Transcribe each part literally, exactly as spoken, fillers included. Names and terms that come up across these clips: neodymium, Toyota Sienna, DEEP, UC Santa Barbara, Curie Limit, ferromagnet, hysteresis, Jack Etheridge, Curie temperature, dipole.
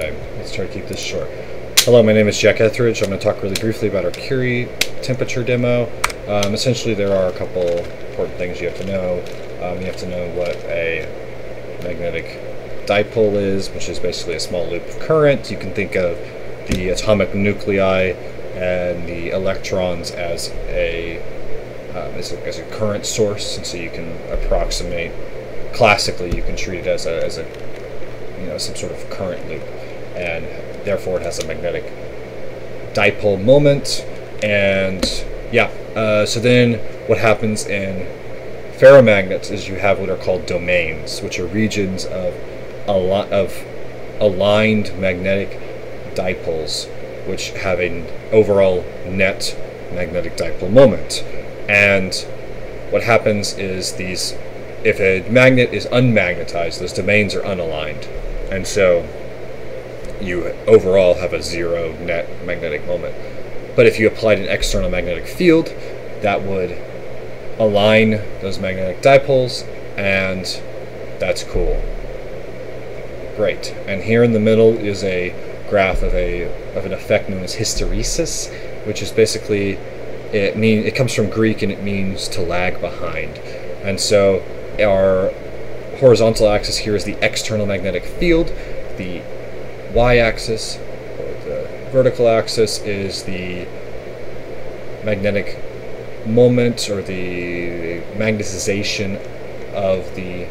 time. Let's try to keep this short. Hello, my name is Jack Etheridge. I'm going to talk really briefly about our Curie temperature demo. Um, essentially, there are a couple important things you have to know. Um, you have to know what a magnetic dipole is, which is basically a small loop of current. You can think of the atomic nuclei and the electrons as a, um, as a, as a current source, and so you can approximate. Classically, you can treat it as a, as a, you know, some sort of current loop, and therefore it has a magnetic dipole moment. And yeah, uh, so then what happens in ferromagnets is you have what are called domains, which are regions of a lot of aligned magnetic dipoles, which have an overall net magnetic dipole moment. And what happens is these. If a magnet is unmagnetized, those domains are unaligned, and so you overall have a zero net magnetic moment. But if you applied an external magnetic field, that would align those magnetic dipoles, and that's cool. Great. And here in the middle is a graph of a of an effect known as hysteresis, which is basically it mean it comes from Greek and it means to lag behind, and so. Our horizontal axis here is the external magnetic field. The y-axis, or the vertical axis, is the magnetic moment or the magnetization of the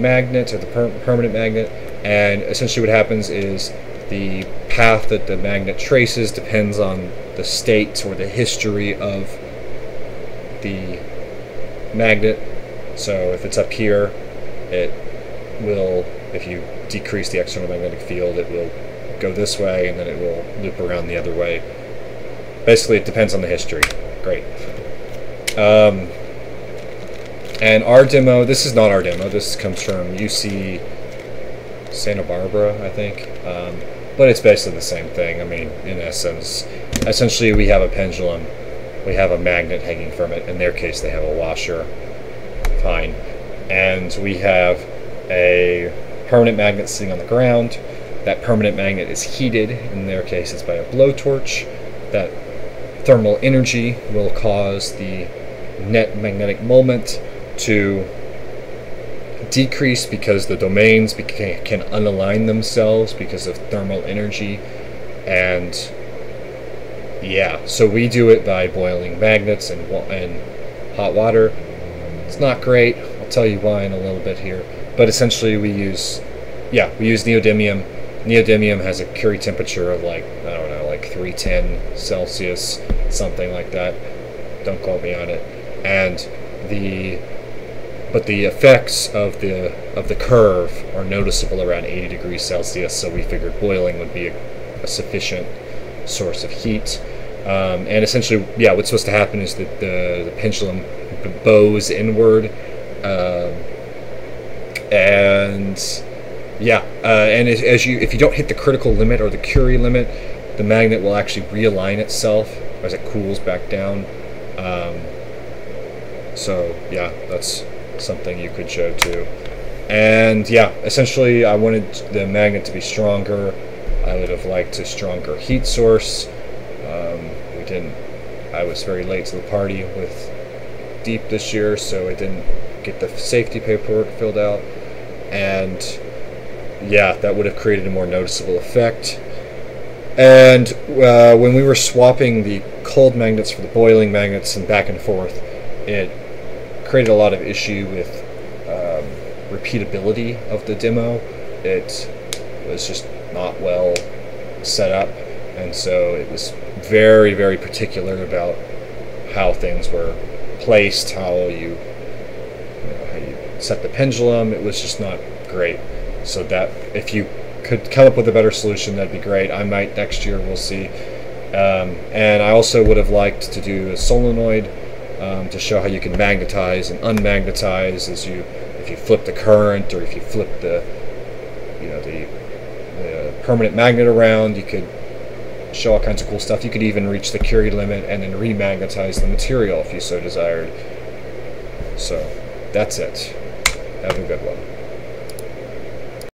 magnet or the per permanent magnet. And essentially what happens is the path that the magnet traces depends on the state or the history of the magnet. So if it's up here, it will, if you decrease the external magnetic field, it will go this way, and then it will loop around the other way. Basically, it depends on the history. Great. Um, and our demo, this is not our demo, this comes from U C Santa Barbara, I think. Um, but it's basically the same thing. I mean, in essence, essentially we have a pendulum, we have a magnet hanging from it. In their case, they have a washer. Fine. And we have a permanent magnet sitting on the ground. That permanent magnet is heated. In their case, it's by a blowtorch. That thermal energy will cause the net magnetic moment to decrease because the domains beca- can unalign themselves because of thermal energy. And yeah, so we do it by boiling magnets and, wa- and hot water. It's not great. I'll tell you why in a little bit here. But essentially we use, yeah, we use neodymium. Neodymium has a Curie temperature of like, I don't know, like three ten Celsius, something like that. Don't quote me on it. And the, but the effects of the, of the curve are noticeable around eighty degrees Celsius, so we figured boiling would be a, a sufficient source of heat. Um, and essentially, yeah, what's supposed to happen is that the, the pendulum bows inward, um, and yeah, uh, and as, as you, if you don't hit the critical limit or the Curie limit, the magnet will actually realign itself as it cools back down. Um, so yeah, that's something you could show too. And yeah, essentially, I wanted the magnet to be stronger. I would have liked a stronger heat source. Um, we didn't. I was very late to the party with. DEEP this year, so I didn't get the safety paperwork filled out, and yeah, that would have created a more noticeable effect. And uh, when we were swapping the cold magnets for the boiling magnets and back and forth, it created a lot of issue with um, repeatability of the demo. It was just not well set up, and so it was very, very particular about how things were placed, how you, you know, how you set the pendulum. It was just not great. So that if you could come up with a better solution, that'd be great. I might next year. We'll see. Um, and I also would have liked to do a solenoid um, to show how you can magnetize and unmagnetize as you, if you flip the current or if you flip the, you know, the, the permanent magnet around. You could show all kinds of cool stuff. You could even reach the Curie limit and then remagnetize the material if you so desired. So that's it. Have a good one.